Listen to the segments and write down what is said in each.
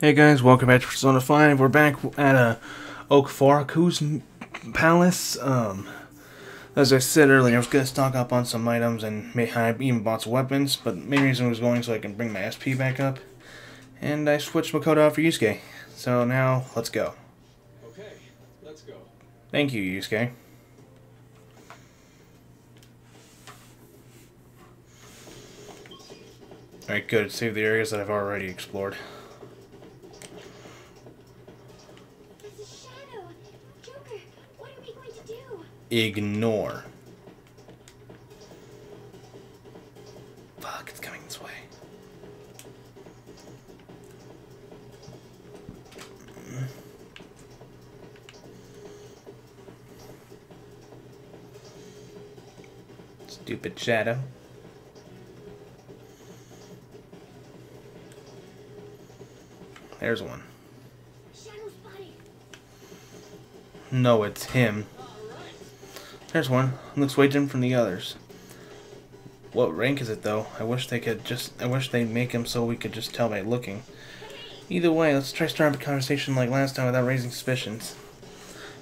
Hey guys, welcome back to Persona 5. We're back at Oak Fakuzu Palace. As I said earlier, I was going to stock up on some items and I even bought some weapons, but the main reason I was going so I can bring my SP back up. And I switched Makoto out for Yusuke. So now, let's go. Okay, let's go. Thank you, Yusuke. Alright, good. Save the areas that I've already explored. Ignore. Fuck, it's coming this way. Stupid shadow. There's one. No, it's him. There's one. Looks way different from the others. What rank is it though? I wish they'd make him so we could just tell by looking. Either way, let's try starting up a conversation like last time without raising suspicions.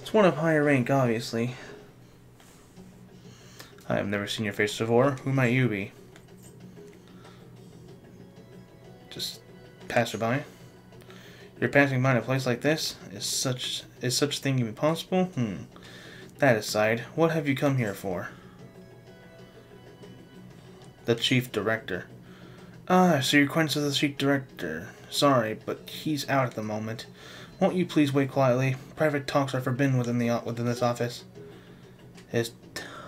It's one of higher rank, obviously. I have never seen your face before. Who might you be? Just passerby. You're passing by in a place like this? Is such thing even possible? That aside, what have you come here for? The Chief Director. Ah, so you're acquainted with the Chief Director. Sorry, but he's out at the moment. Won't you please wait quietly? Private talks are forbidden within this office. It's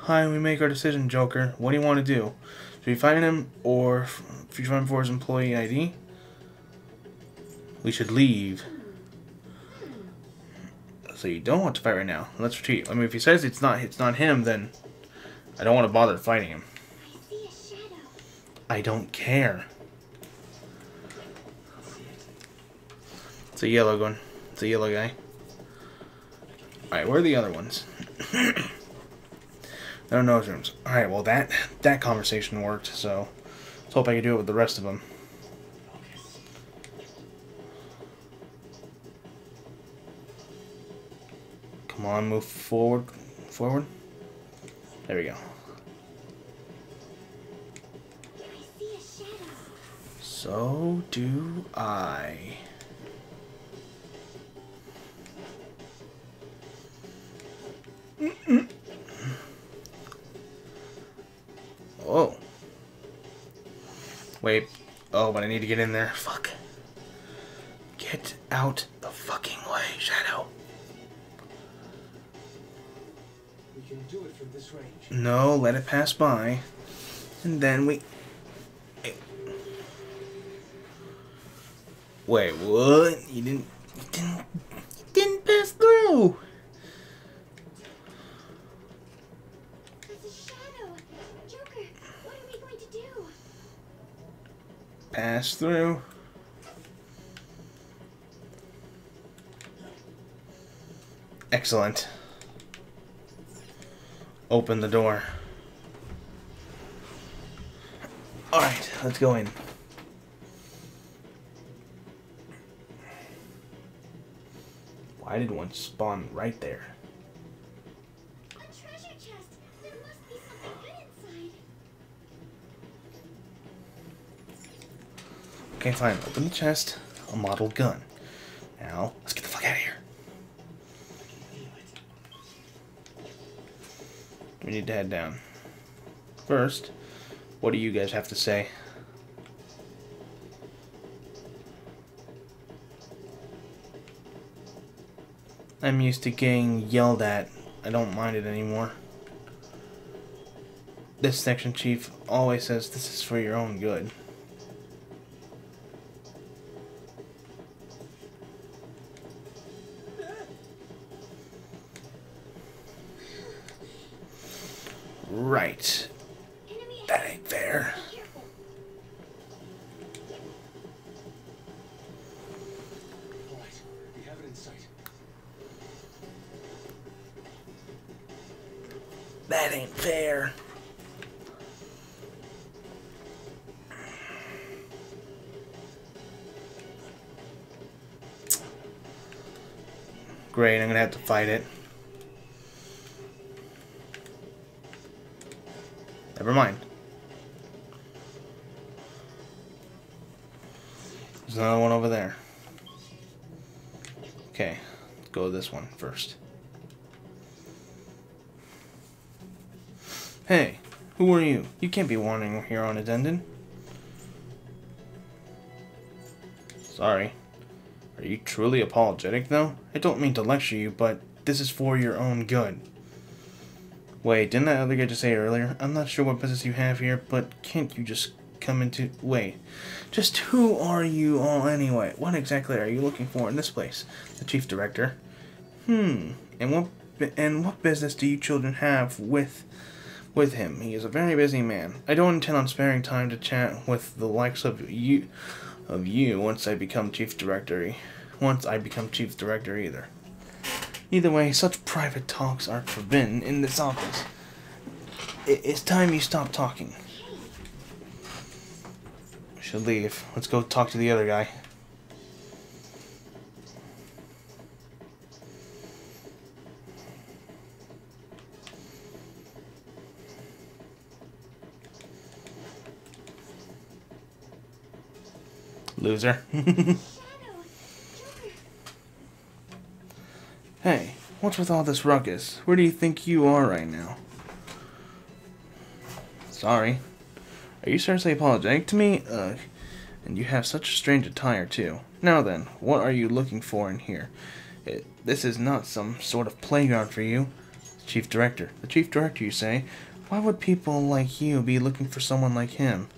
time we make our decision, Joker. What do you want to do? Should we find him, or should we find for his employee ID? We should leave. So you don't want to fight right now. Let's retreat. I mean, if he says it's not him, then I don't want to bother fighting him. I see a shadow. I don't care. It's a yellow one. It's a yellow guy. Alright, where are the other ones? There are no rooms. Alright, well that conversation worked, so let's hope I can do it with the rest of them. Come on, move forward. There we go. So do I. Oh. Wait. Oh, but I need to get in there. Fuck. Get out the fucking way, Shadow. You can do it from this range. No, let it pass by. And then we... Wait, what? You didn't pass through! There's a shadow! Joker, what are we going to do? Pass through. Excellent. Open the door. Alright, let's go in. Why did one spawn right there? A treasure chest! There must be something good inside. Okay, fine. Open the chest. A model gun. Now, let's get the fuck out of here. We need to head down. First, what do you guys have to say? I'm used to getting yelled at. I don't mind it anymore. This section chief always says this is for your own good. Right. That ain't fair. That ain't fair. Great, I'm gonna have to fight it. Never mind. There's another one over there. Okay, let's go this one first. Hey, who are you? You can't be wandering here on unattended. Sorry. Are you truly apologetic, though? I don't mean to lecture you, but this is for your own good. Wait, didn't that other guy just say earlier? I'm not sure what business you have here, but can't you just come into... Wait, just who are you all anyway? What exactly are you looking for in this place? The Chief Director. And what business do you children have with him? He is a very busy man. I don't intend on sparing time to chat with the likes of you... once I become Chief Director. Either. Either way, such private talks are forbidden in this office. It's time you stop talking. We should leave. Let's go talk to the other guy. Loser. Hey, what's with all this ruckus? Where do you think you are right now? Sorry. Are you seriously apologetic to me? Ugh. And you have such a strange attire, too. Now then, what are you looking for in here? This is not some sort of playground for you. Chief Director. The Chief Director, you say? Why would people like you be looking for someone like him?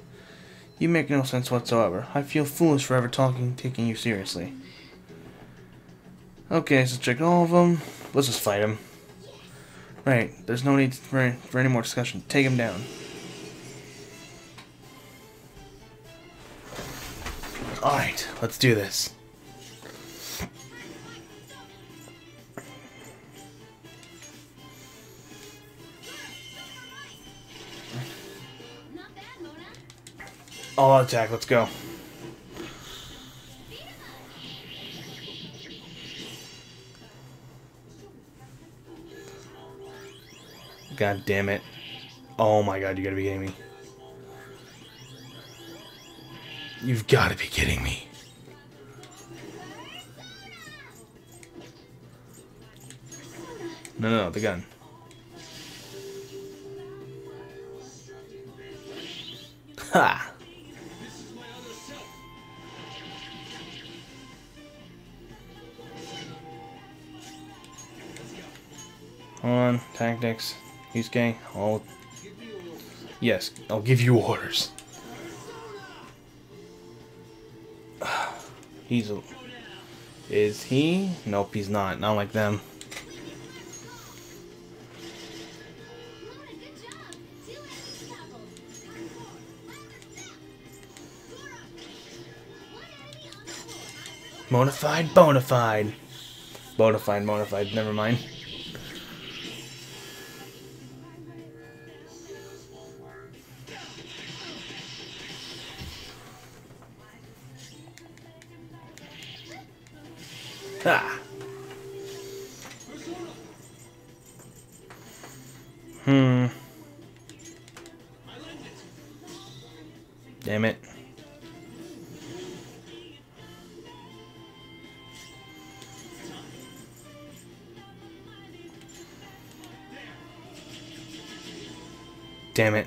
You make no sense whatsoever. I feel foolish for ever taking you seriously. Okay, so check all of them. Let's just fight him. Right, there's no need for any more discussion. Take him down. Alright, let's do this. All out attack, let's go. God damn it. Oh my god, you gotta be kidding me. You've gotta be kidding me. No, no, no, the gun. Ha! Hold on, tactics, Yusuke, yes, I'll give you orders. Is he? Nope, he's not. Not like them. Modified, bonafide. Bonafide, modified, never mind. Ha! Damn it. Damn it.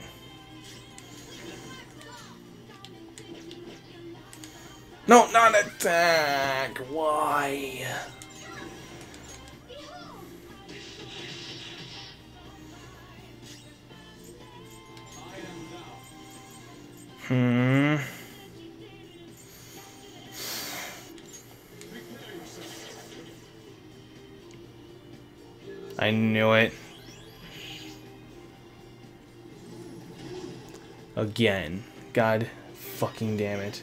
No, not attack! Why? I knew it. Again. God fucking damn it.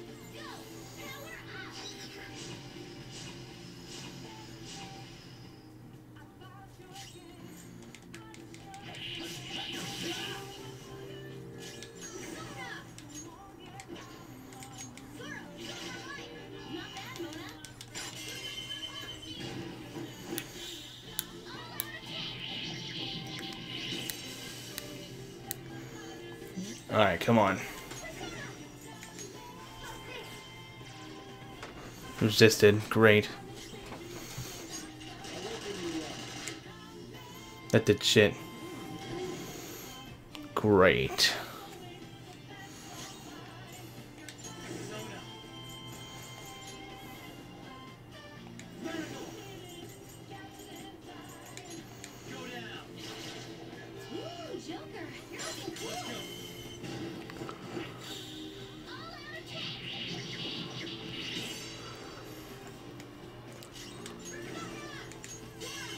Alright, come on. Resisted. Great. That did shit. Great.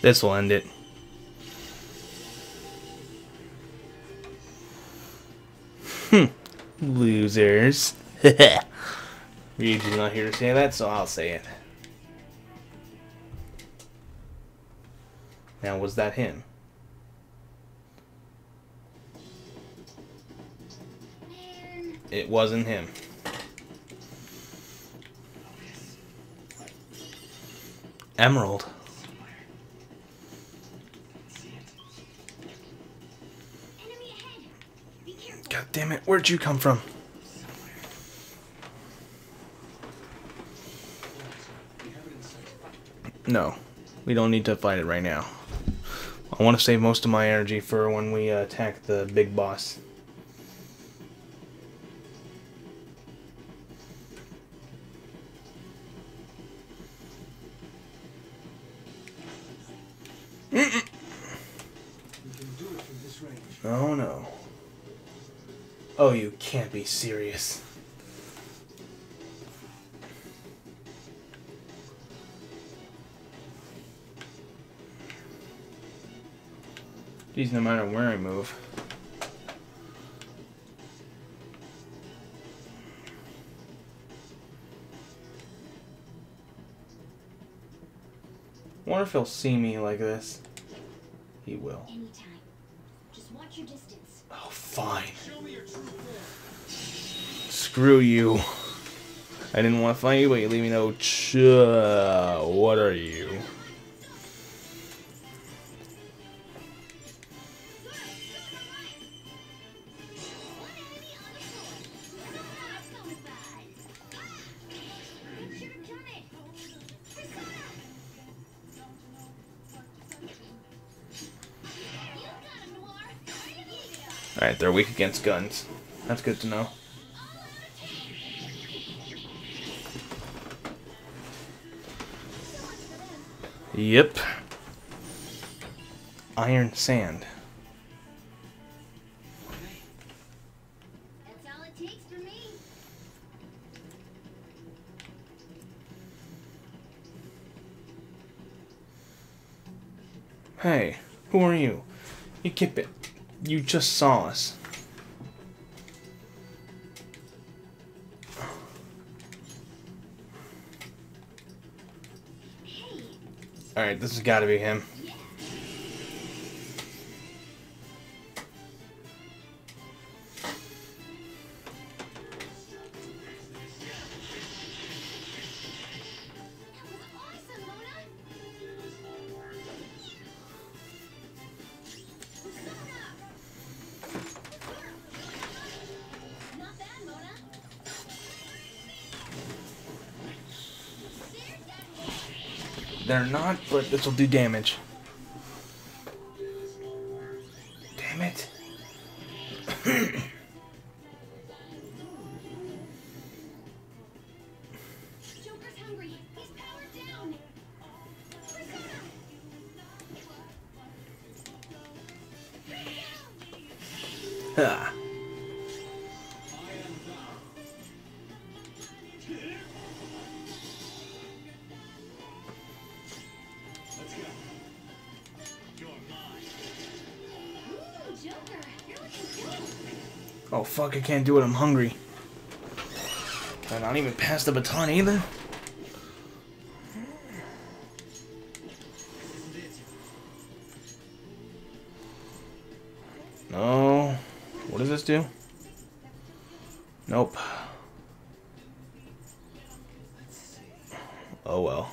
This will end it. Losers. Ryuji's not here to say that, so I'll say it. Now, was that him? It wasn't him. Emerald. God damn it, where'd you come from? No, we don't need to fight it right now. I want to save most of my energy for when we attack the big boss. Mm-mm. Oh no. Oh, you can't be serious. Geez, no matter where I move. Wonder if he'll see me like this. He will. Anytime. Just watch your distance. Oh, fine. Screw you. I didn't want to fight you, but you leave me no what are you? Alright, they're weak against guns. That's good to know. Yep. Iron sand. That's all it takes for me. Hey, who are you? You keep it. You just saw us. Alright, this has got to be him. They're not, but this will do damage. Damn it. Joker's hungry. He's powered down. Persona. Ha. Oh fuck, I can't do it, I'm hungry. Can I not even pass the baton either? No. What does this do? Nope. Oh well.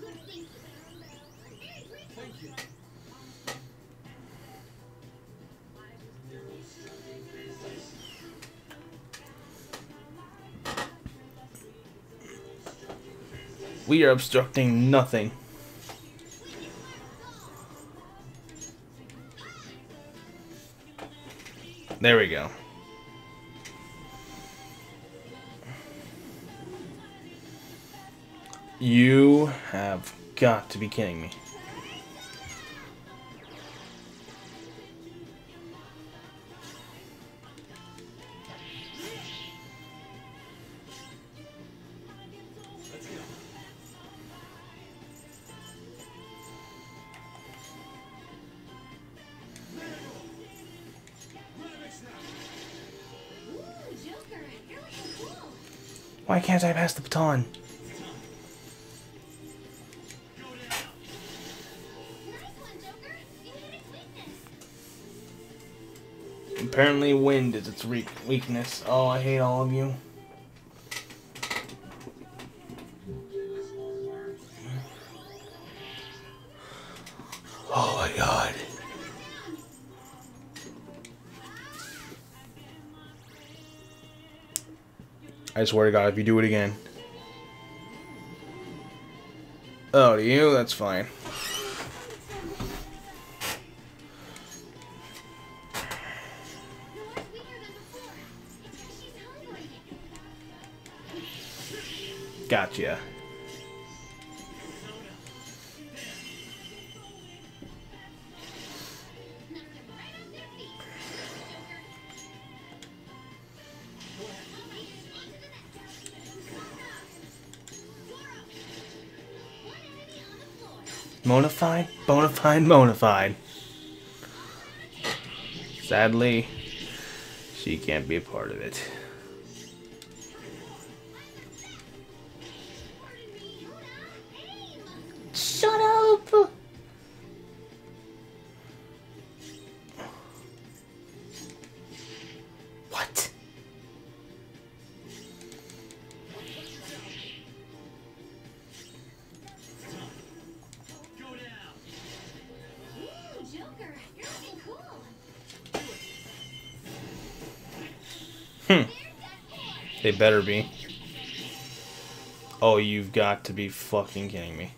Thank you. We are obstructing nothing. There we go. You have got to be kidding me. Why can't I pass the baton? Nice one, Joker. You hit its weakness. Apparently wind is its weakness. Oh, I hate all of you. Oh my god. I swear to God, if you do it again. Oh, to you? That's fine. Gotcha. Bonafide, bonafide, bonafide. Sadly, she can't be a part of it. Shut up! What? They better be. Oh, you've got to be fucking kidding me.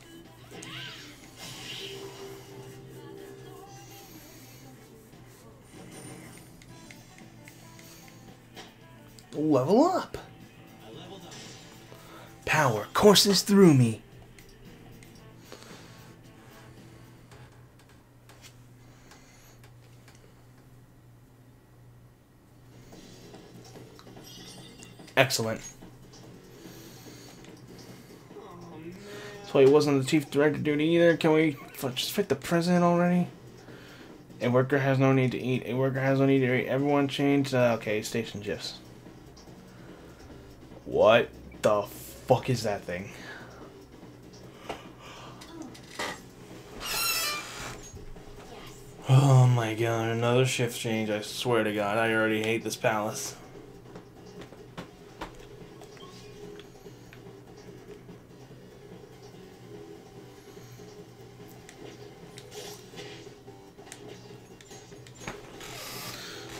Level up! Power courses through me. Excellent. So he wasn't the chief director duty either. Can we just fight the president already? A worker has no need to eat. A worker has no need to eat. Everyone changed. Okay, station shifts. What the fuck is that thing? Oh my god, another shift change. I swear to god, I already hate this palace.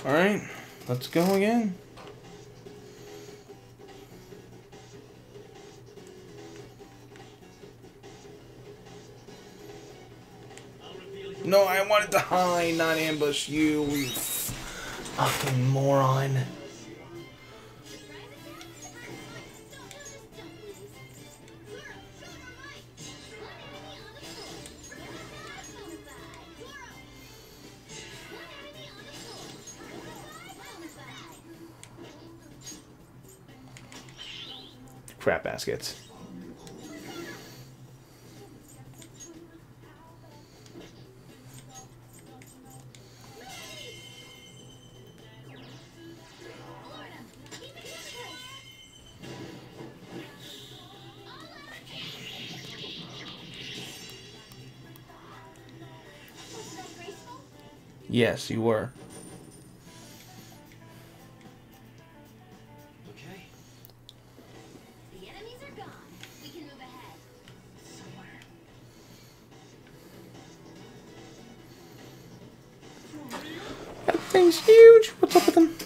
Alright, let's go again. No, I wanted to hide, not ambush you, you fucking moron. Crap baskets. Yes, you were. Huge. What's up with them?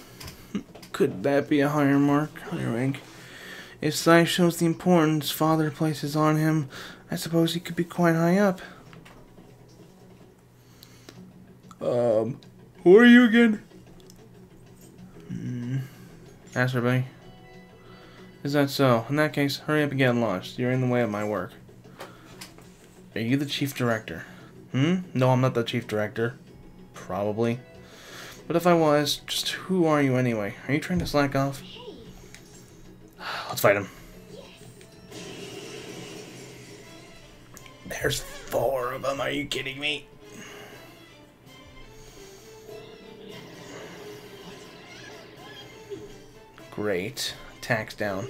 Could that be a higher mark? Higher rank? If Sae shows the importance Father places on him, I suppose he could be quite high up. Who are you again? Ask her, buddy. Is that so? In that case, hurry up and get launched. You're in the way of my work. Are you the Chief Director? No, I'm not the Chief Director. Probably. But if I was, just who are you anyway? Are you trying to slack off? Hey. Let's fight him. Yes. There's 4 of them, are you kidding me? Great. Attacks down.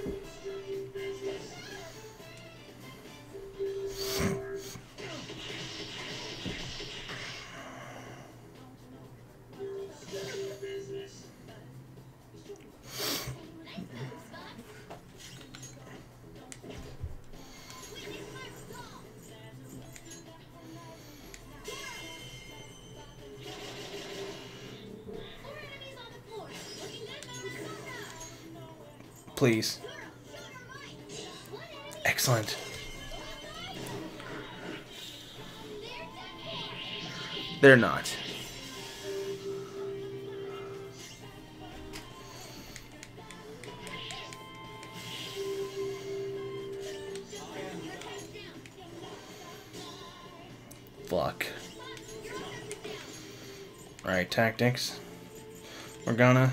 Please. Excellent. They're not. Fuck. Alright, tactics. Morgana.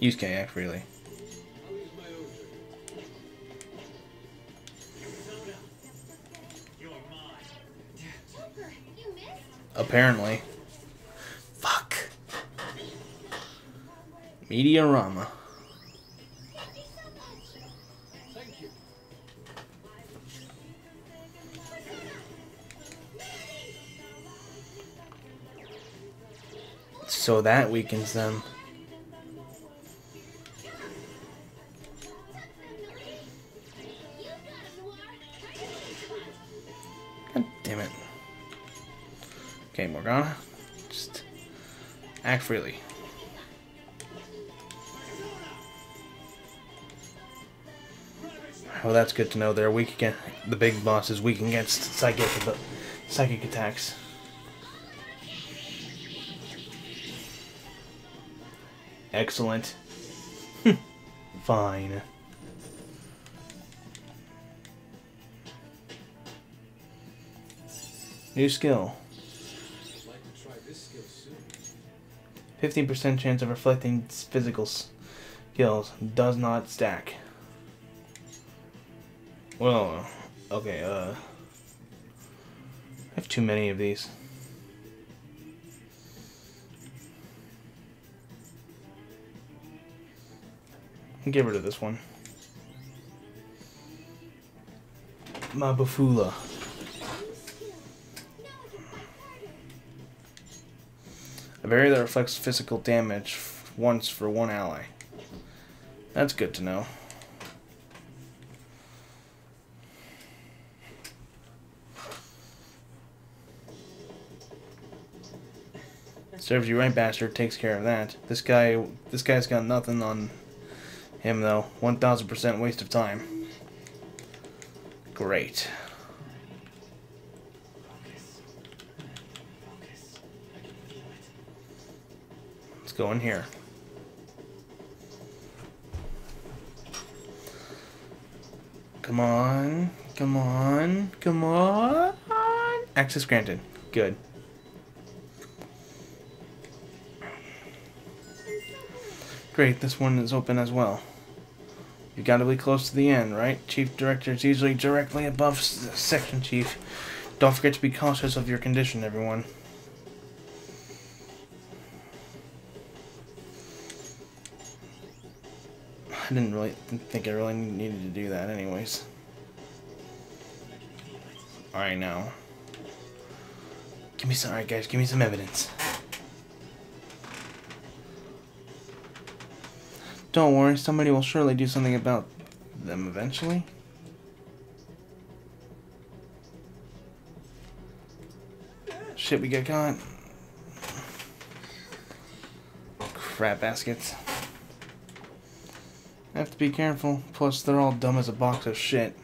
Yusuke, act freely. Joker, you missed? Apparently. Fuck. Meteorama. Thank you. So that weakens them. Morgana, just act freely. Well, that's good to know. They're weak again. The big boss is weak against psychic attacks. Excellent. Fine. New skill. 15% chance of reflecting physical skills does not stack. Well, okay, I have too many of these. Get rid of this one. Mabufula. A barrier that reflects physical damage once for one ally. That's good to know. Serves you right, bastard. Takes care of that. This guy's got nothing on him though. 1000% waste of time. Great. Go in here. Come on, come on, come on. Access granted. Good. Great, this one is open as well. You gotta be close to the end, right? Chief Director is usually directly above Section Chief. Don't forget to be cautious of your condition, everyone. I didn't really think I really needed to do that anyways. Alright now. Alright guys, give me some evidence. Don't worry, somebody will surely do something about them eventually. Shit, we got caught. crap baskets. I have to be careful. Plus, they're all dumb as a box of shit.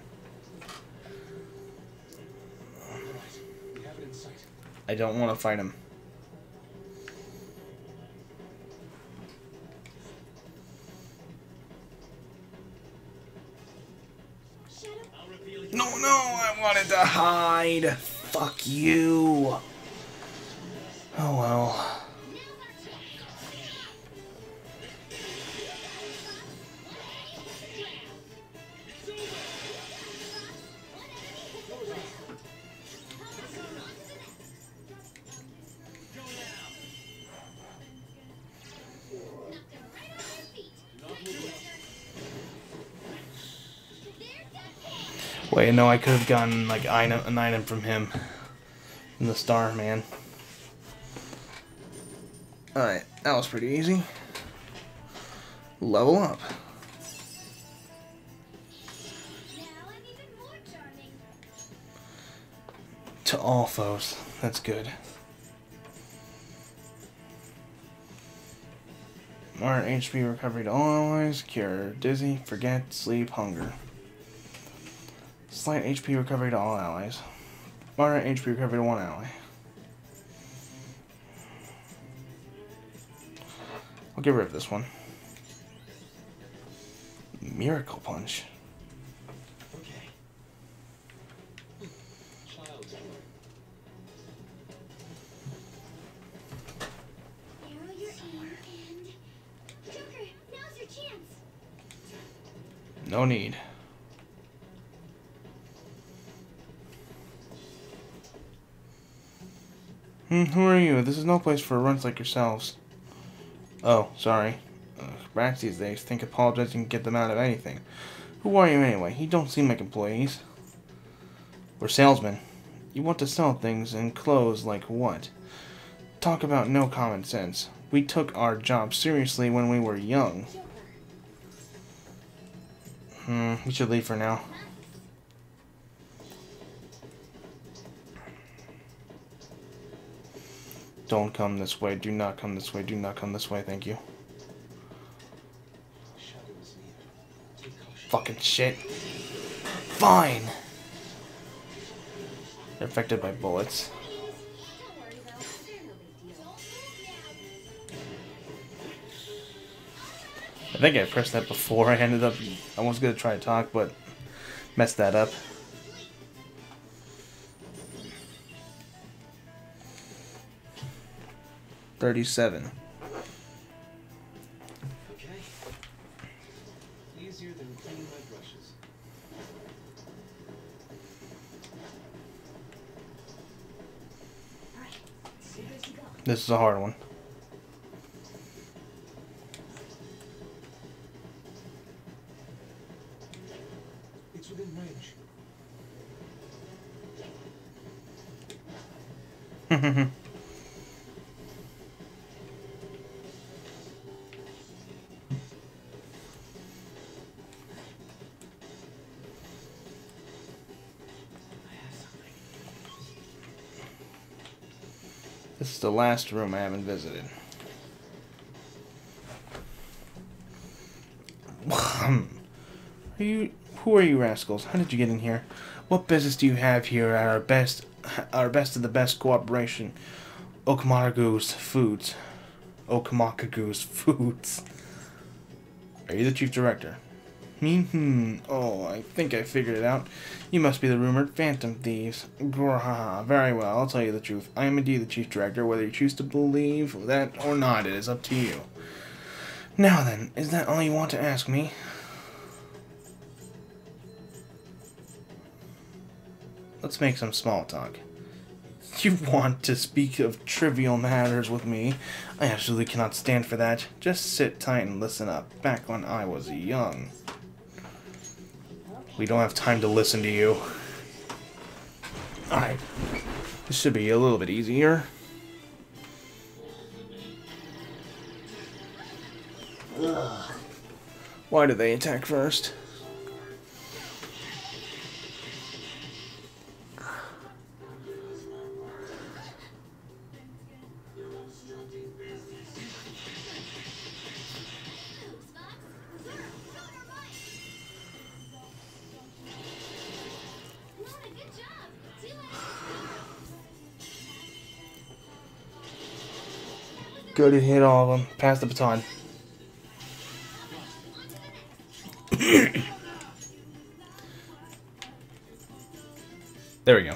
I don't want to fight him. No, no, I wanted to hide. Fuck you. Oh well. Wait, no, I could have gotten like an item from him, from the star man. All right, that was pretty easy. Level up. Now I'm even more charming. To all foes, that's good. More HP recovery to all allies. Cure dizzy, forget, sleep, hunger. Slight HP recovery to all allies. Moderate HP recovery to one ally. I'll get rid of this one. Miracle Punch. Okay. Arrow your aim and Joker, now's your chance. No need. Who are you? This is no place for runts like yourselves. Oh, sorry. Rats these days think apologizing can get them out of anything. Who are you anyway? You don't seem like employees. We're salesmen. You want to sell things and clothes like what? Talk about no common sense. We took our job seriously when we were young. We should leave for now. Don't come this way. Do not come this way. Do not come this way. Thank you. Fucking shit. Fine. They're affected by bullets. I think I pressed that before. I was gonna try to talk, but messed that up. Okay. Easier than cleaning my brushes. All right. See where you go. This is a hard one. It's within range. This is the last room I haven't visited. Who are you rascals? How did you get in here? What business do you have here at our best of the best cooperation? Okamakagu's foods. Are you the chief director? Oh, I think I figured it out. You must be the rumored phantom thieves. Grrrha. Very well, I'll tell you the truth. I am indeed the chief director. Whether you choose to believe that or not, it is up to you. Now then, is that all you want to ask me? Let's make some small talk. You want to speak of trivial matters with me? I absolutely cannot stand for that. Just sit tight and listen up. Back when I was young. We don't have time to listen to you. Alright. This should be a little bit easier. Ugh. Why do they attack first? Good, you hit all of them. Pass the baton. There we go.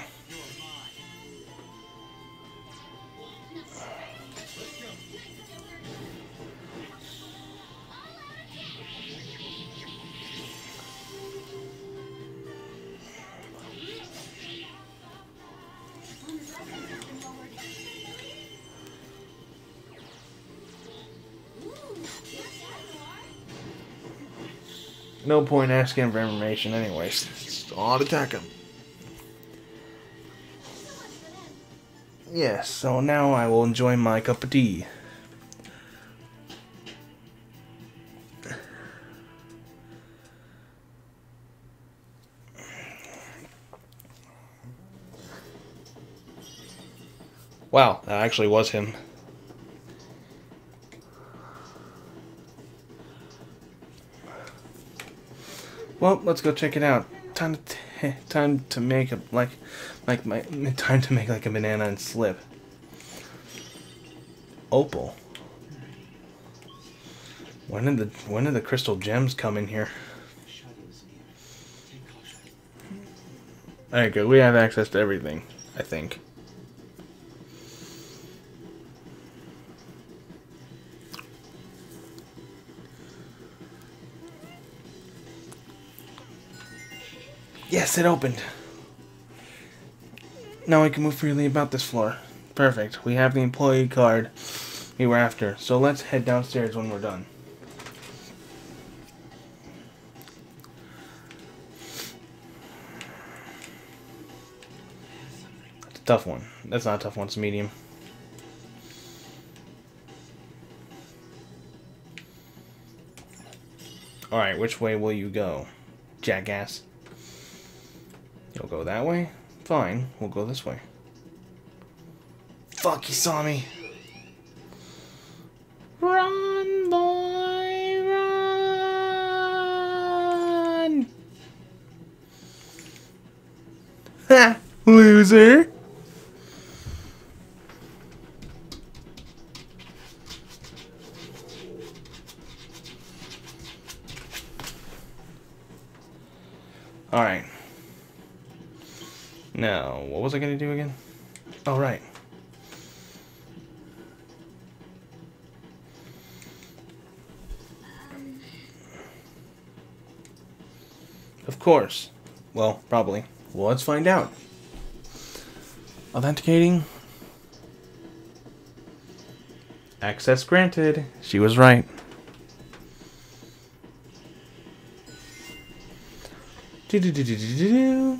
No point asking for information anyways. Just all attack him. Yes, so now I will enjoy my cup of tea. Wow, that actually was him. Well, let's go check it out. Time to make like a banana and slip. Opal. When did the crystal gems come in here? Alright, good. We have access to everything, I think. Yes, it opened. Now I can move freely about this floor. Perfect. We have the employee card we were after. So let's head downstairs when we're done. That's a tough one. That's not a tough one. It's medium. Alright, which way will you go, jackass? You'll go that way? Fine, we'll go this way. Fuck, he saw me! Run, boy, run! Ha! Loser! Alright. Now, what was I going to do again? Oh, right. Of course. Well, probably. Well, let's find out. Authenticating. Access granted. She was right. Do-do-do-do-do-do-do.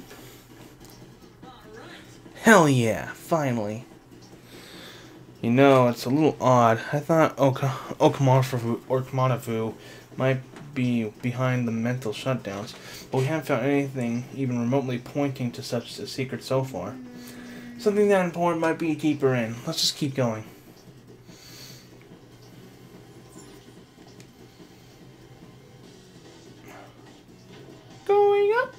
Hell yeah, finally. You know, it's a little odd. I thought Okamonavu might be behind the mental shutdowns, but we haven't found anything even remotely pointing to such a secret so far. Something that important might be a keeper in. Let's just keep going. Going up!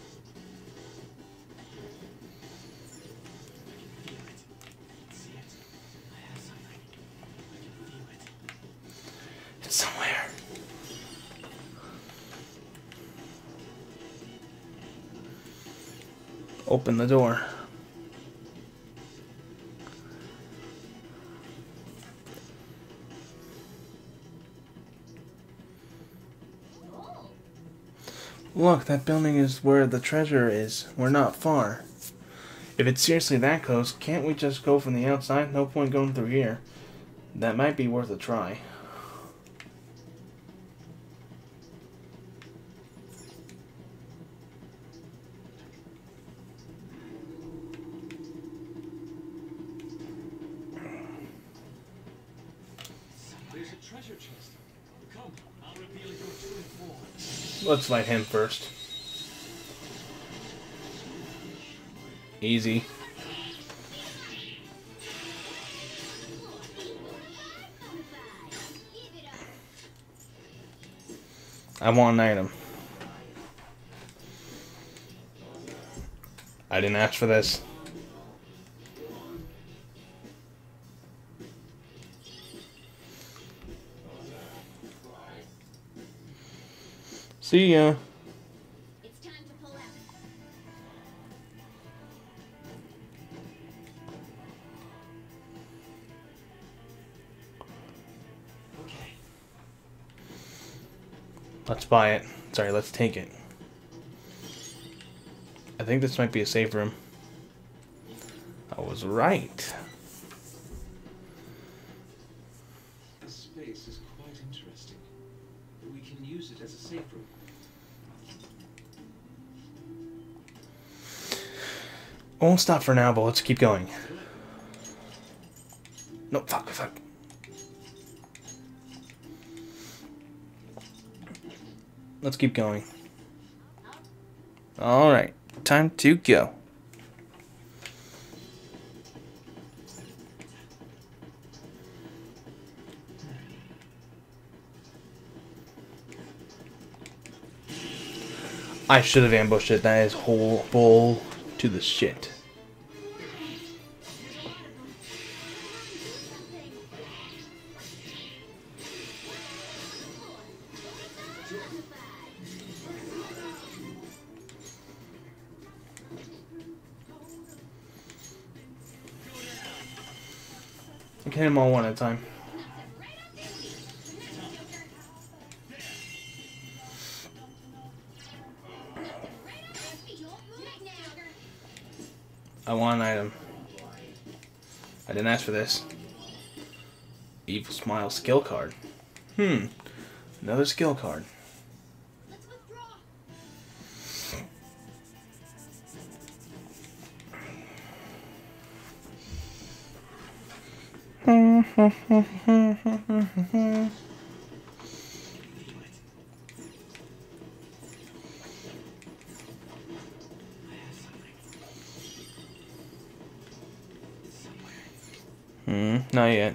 Somewhere. Open the door. Look, that building is where the treasure is. We're not far. If it's seriously that close, can't we just go from the outside? No point going through here. That might be worth a try. Let's light him first. Easy. I want an item. I didn't ask for this. See ya. It's time to pull out. Okay. Let's buy it. Sorry, let's take it. I think this might be a safe room. I was right. This space is quite interesting. We can use it as a safe room. I won't stop for now, but let's keep going. No, fuck. Let's keep going. Alright, time to go. I should have ambushed it. That is whole bull to the shit. I can hit them all one at a time. I want an item. I didn't ask for this. Evil Smile skill card. Another skill card. Let's withdraw. Not yet.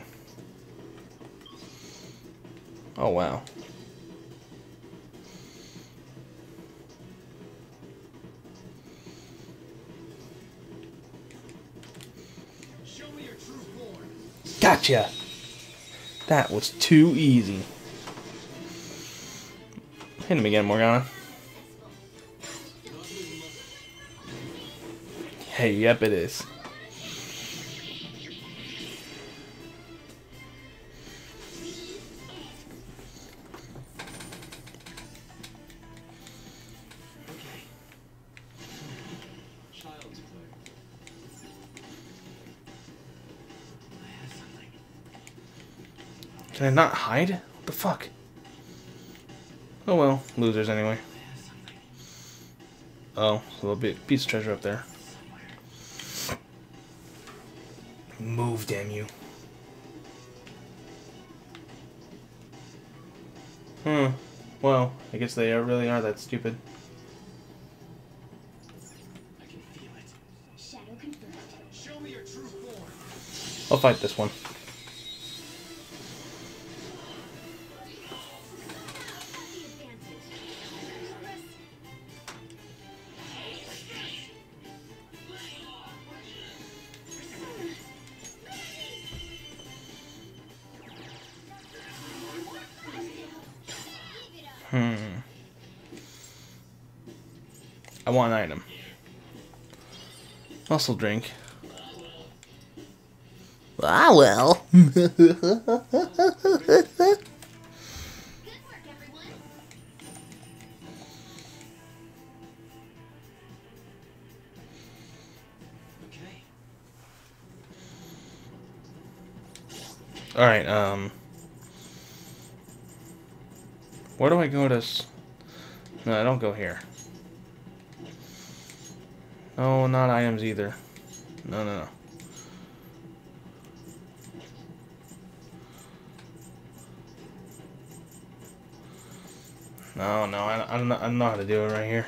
Oh, wow. Show me your true form. Gotcha! That was too easy. Hit him again, Morgana. Hey, yep, it is. Can I not hide? What the fuck? Oh well, losers anyway. Oh, a little bit piece of treasure up there. Move, damn you. Well, I guess they really are that stupid. I'll fight this one. I want an item. Muscle drink. Ah, well. Alright, where do I go to... No, I don't go here. No, not items either. No. No, I don't know how to do it right here.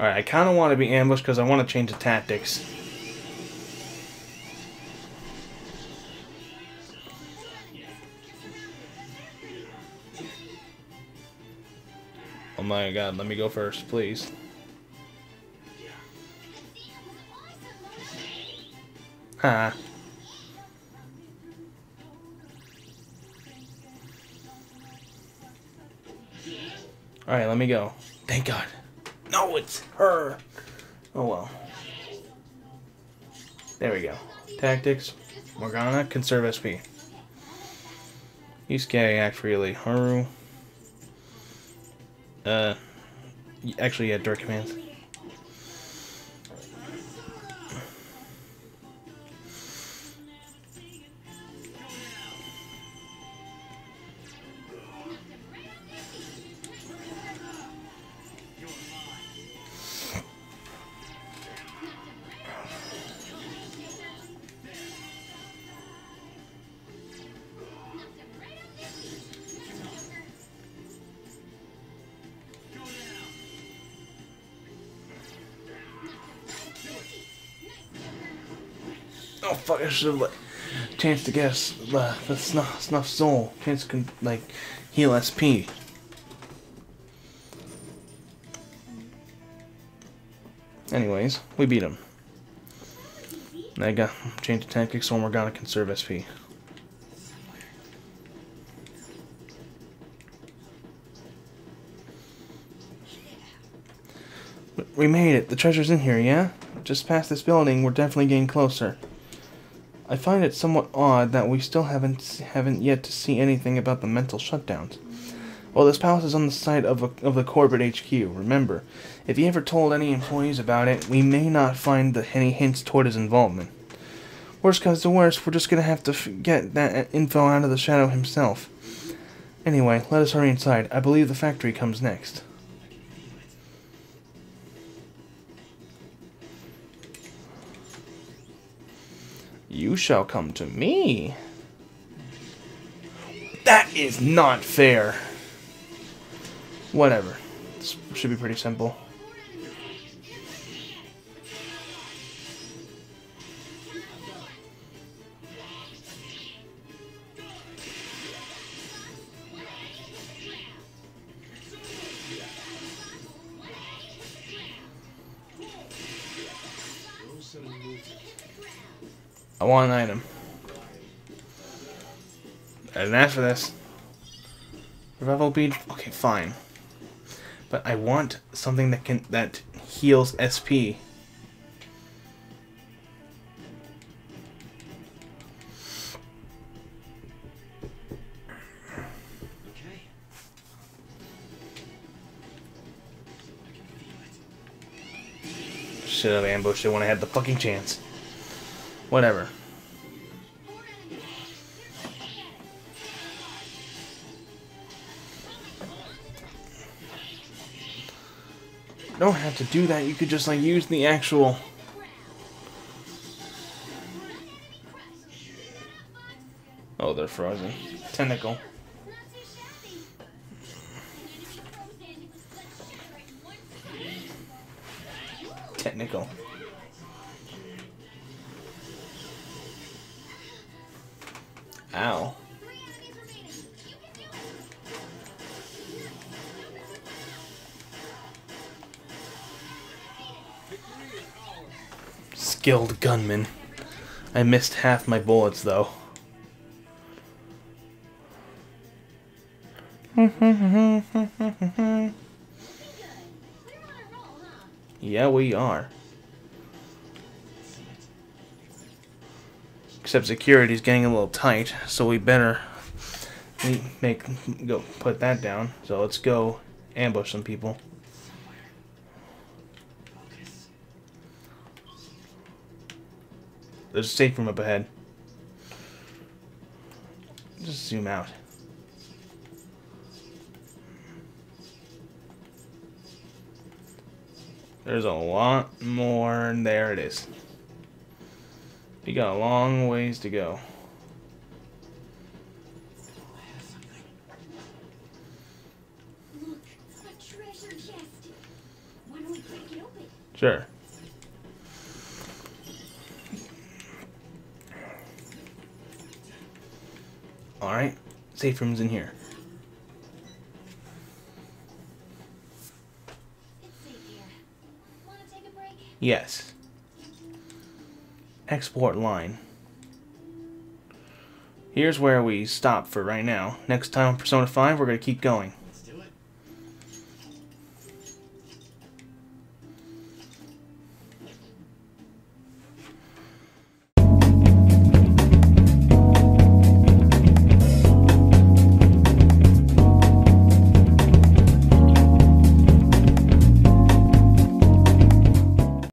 Alright, I kind of want to be ambushed because I want to change the tactics. Oh my god, let me go first, please. Huh. Alright, let me go. Thank God. No, it's her! Oh well. There we go. Tactics. Morgana, conserve SP. Yusuke, act freely. Haru. Actually, yeah, direct commands. Oh fuck, I should have like chance to guess the snuff soul. Chance to like heal SP. Anyways, we beat him. And I got change to tactics so we're gonna conserve SP. We made it. The treasure's in here, yeah? Just past this building, we're definitely getting closer. I find it somewhat odd that we still haven't yet to see anything about the mental shutdowns. Well, this palace is on the site of the Corbett HQ. Remember, if you ever told any employees about it, we may not find any hints toward his involvement. Worst comes to worst, we're just gonna have to get that info out of the Shadow himself. Anyway, let us hurry inside. I believe the factory comes next. You shall come to me. That is not fair. Whatever. This should be pretty simple. I want an item. I didn't ask for this. Revival bead? Okay, fine. But I want something that heals SP. Should have ambushed it when I had the fucking chance. Whatever. Don't have to do that. You could just like use the actual. Oh, they're frozen. Tentacle. Technical. Ow. Skilled gunman. I missed half my bullets though. Yeah, we are. Except security's getting a little tight, so we better go put that down. So let's go ambush some people. There's a safe room up ahead. Just zoom out. There's a lot more, and there it is. You got a long ways to go. Look, a treasure chest. Why don't we break it open? Sure. All right, safe room's in here. Yes. Export line. Here's where we stop for right now. Next time on Persona 5, we're going to keep going.